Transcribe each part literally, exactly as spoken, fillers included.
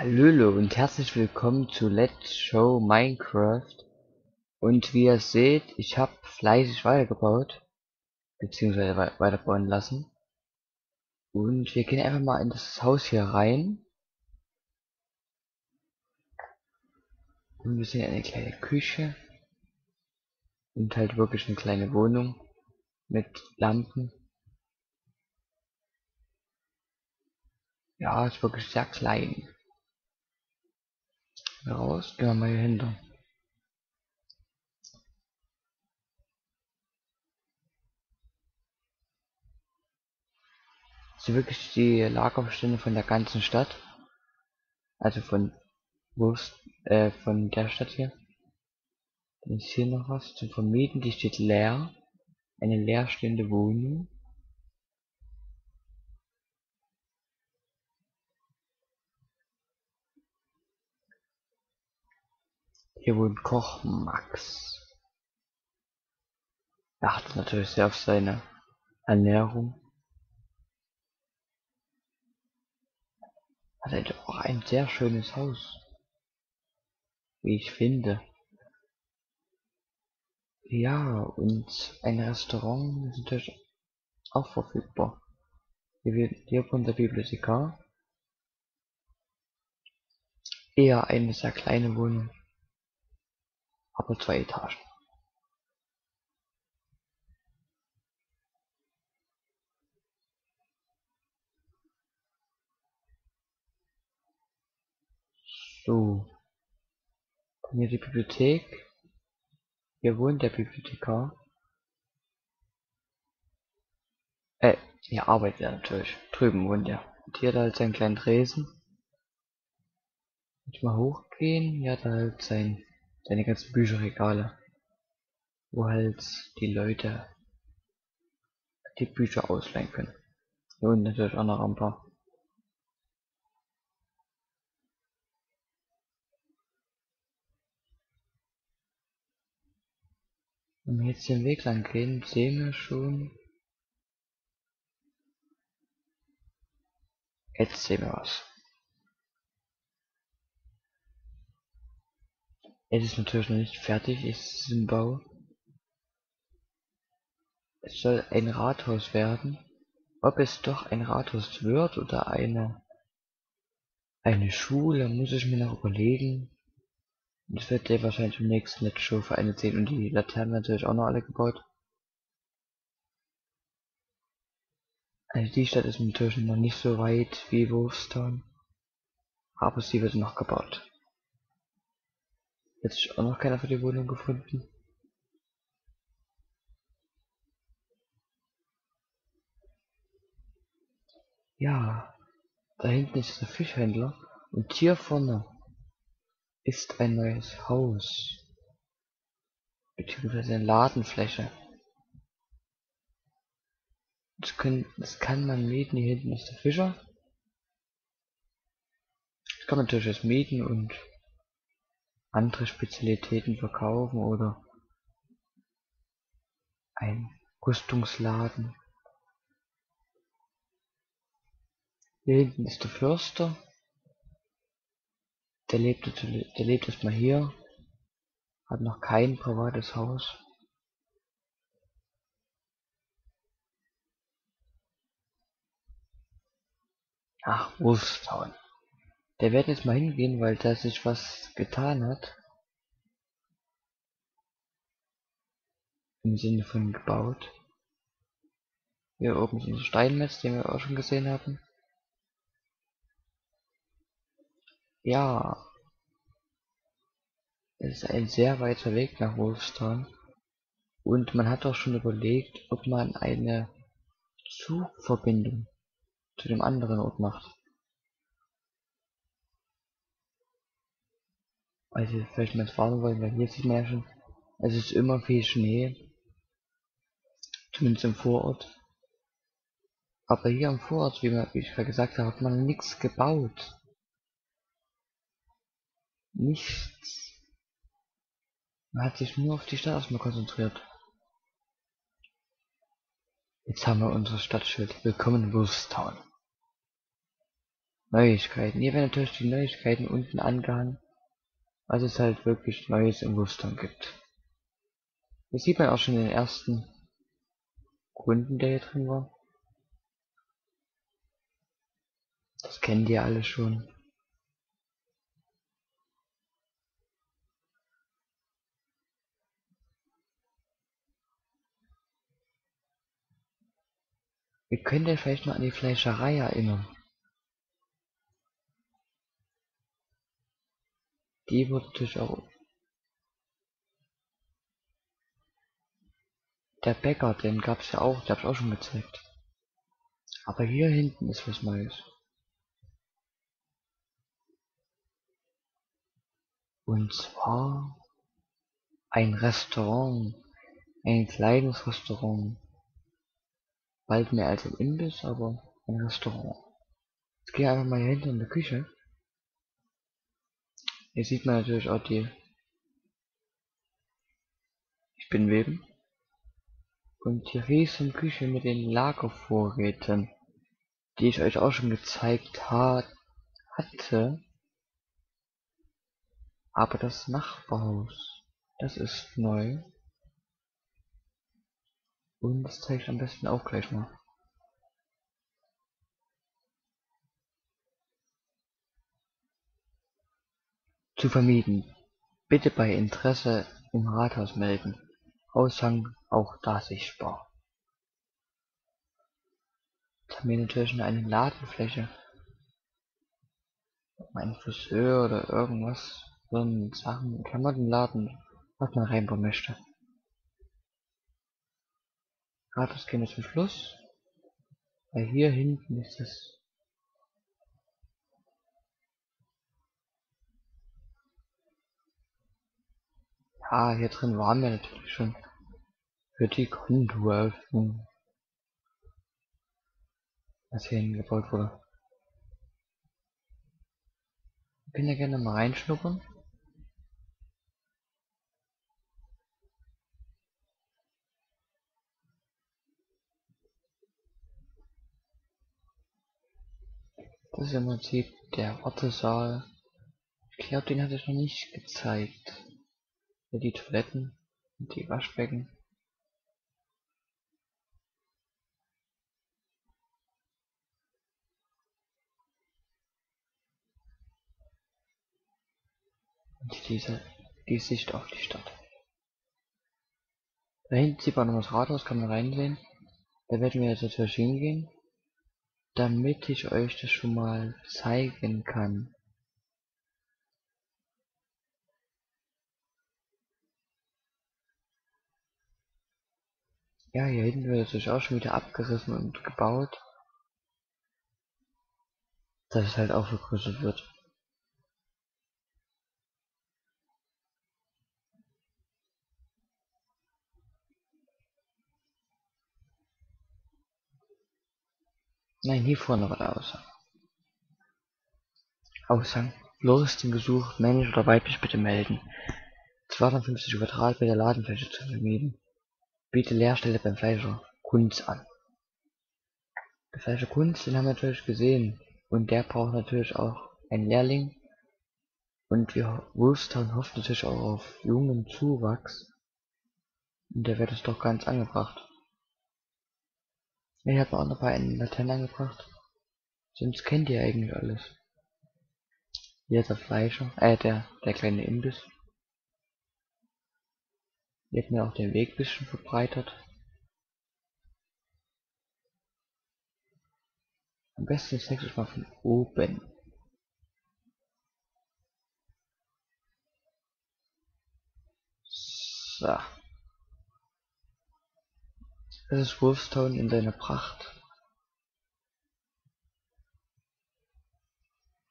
Hallöle und herzlich willkommen zu Let's Show Minecraft. Und wie ihr seht, ich habe fleißig weitergebaut, beziehungsweise we weiterbauen lassen. Und wir gehen einfach mal in das Haus hier rein. Und wir sehen eine kleine Küche. Und halt wirklich eine kleine Wohnung mit Lampen. Ja, ist wirklich sehr klein. Raus, gehen wir mal hier hinter. Das ist wirklich die Lagerbestände von der ganzen Stadt. Also von Wurst, äh, von der Stadt hier. Dann ist hier noch was zum Vermieten, die steht leer. Eine leerstehende Wohnung. Hier wohnt Koch Max. Er achtet natürlich sehr auf seine Ernährung. Hat er auch ein sehr schönes Haus, wie ich finde. Ja, und ein Restaurant ist natürlich auch verfügbar. Hier wird hier von der Bibliothekar. Eher eine sehr kleine Wohnung. Aber zwei Etagen. So. Dann hier die Bibliothek. Hier wohnt der Bibliothekar. Äh, hier arbeitet er natürlich. Drüben wohnt er. Und hier hat er halt seinen kleinen Tresen. Ich mal hochgehen. Hier hat er halt sein... seine ganzen Bücherregale, wo halt die Leute die Bücher ausleihen können. Hier unten natürlich auch noch ein paar. Wenn wir jetzt den Weg lang gehen, sehen wir schon. Jetzt sehen wir was. Es ist natürlich noch nicht fertig, es ist im Bau. Es soll ein Rathaus werden. Ob es doch ein Rathaus wird oder eine eine Schule, muss ich mir noch überlegen. Das wird ja wahrscheinlich im nächsten Let's Show vereint sehen, und die Laternen natürlich auch noch alle gebaut. Also die Stadt ist natürlich noch nicht so weit wie Wolfstown, aber sie wird noch gebaut. Jetzt ist auch noch keiner für die Wohnung gefunden. Ja, da hinten ist der Fischhändler und hier vorne ist ein neues Haus. Beziehungsweise eine Ladenfläche. Das, können, das kann man mieten, hier hinten ist der Fischer. Das kann man natürlich jetzt mieten und andere Spezialitäten verkaufen oder ein Rüstungsladen. Hier hinten ist der Förster. Der lebt, der lebt erstmal hier. Hat noch kein privates Haus. Ach, Wurstown. Der wird jetzt mal hingehen, weil da sich was getan hat. Im Sinne von gebaut. Hier oben ist ein Steinmetz, den wir auch schon gesehen hatten. Ja. Es ist ein sehr weiter Weg nach Wolfstown. Und man hat auch schon überlegt, ob man eine Zugverbindung zu dem anderen Ort macht. Also vielleicht mal fahren wollen, weil hier sieht man ja schon, es ist immer viel Schnee, zumindest im Vorort. Aber hier im Vorort, wie, man, wie ich gerade gesagt habe, hat man nichts gebaut. Nichts. Man hat sich nur auf die Stadt erstmal konzentriert. Jetzt haben wir unser Stadtschild. Willkommen in Wurstown. Neuigkeiten. Hier werden natürlich die Neuigkeiten unten angehangen, was es halt wirklich Neues im Wurstown gibt. Das sieht man auch schon in den ersten Runden, der hier drin war. Das kennen die alle schon. Wir können ja vielleicht mal an die Fleischerei erinnern. Die wurde natürlich auch... Der Bäcker, den gab es ja auch, den habe ich auch schon gezeigt. Aber hier hinten ist was Neues. Und zwar ein Restaurant, ein kleines Restaurant. Bald mehr als ein Imbiss, aber ein Restaurant. Jetzt gehe ich einfach mal hier hinten in die Küche. Hier sieht man natürlich auch die Spinnweben. Und die riesen Küche mit den Lagervorräten, die ich euch auch schon gezeigt ha hatte. Aber das Nachbarhaus, das ist neu. Und das zeige ich am besten auch gleich mal. Zu vermieten. Bitte bei Interesse im Rathaus melden. Aushang auch da sichtbar. Jetzt haben wir natürlich nur eine Ladenfläche. Ein Friseur oder irgendwas. So ein Sachen, Klamottenladen, was man reinbauen möchte. Das gehen wir zum Schluss, weil hier hinten ist es ja, hier drin waren wir natürlich schon für die Kontoeröffnung, was hier hingebaut wurde. Ich kann ja gerne mal reinschnuppern. Das ist im Prinzip der Wartesaal. Ich glaube, den hatte ich noch nicht gezeigt. Hier die Toiletten und die Waschbecken. Und diese, die Sicht auf die Stadt. Da hinten sieht man noch das Rathaus, kann man reinsehen. Da werden wir jetzt natürlich hingehen, damit ich euch das schon mal zeigen kann. Ja, hier hinten wird natürlich auch schon wieder abgerissen und gebaut, dass es halt auch vergrößert wird. Nein, hier vorne war der Aushang. Aushang. Floristin gesucht, männlich oder weiblich bitte melden. zweihundertfünfzig Quadratmeter Ladenfläche zu vermieten. Biete Leerstelle beim Fleischer Kunst an. Der Fleischer Kunst, den haben wir natürlich gesehen. Und der braucht natürlich auch einen Lehrling. Und wir Wolfstown hofft natürlich auch auf jungen Zuwachs. Und der wird es doch ganz angebracht. Ich habe auch noch einen Laternen angebracht. Sonst kennt ihr eigentlich alles. Hier ist der Fleischer, äh, der, der kleine Imbiss. Hier hat mir auch den Weg ein bisschen verbreitert. Am besten zeige ich mal von oben. So. Das ist Wurstown in seiner Pracht.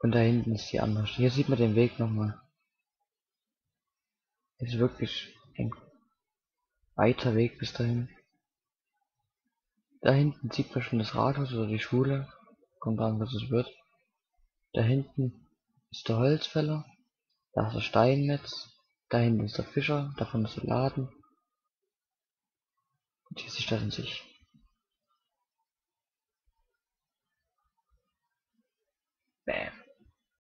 Und da hinten ist die andere. Hier sieht man den Weg nochmal. Ist wirklich ein weiter Weg bis dahin. Da hinten sieht man schon das Rathaus oder die Schule. Kommt an, was es wird. Da hinten ist der Holzfäller. Da ist das Steinmetz. Da hinten ist der Fischer. Davon ist der Laden. Und hier ist die Stadt in sich. Bam.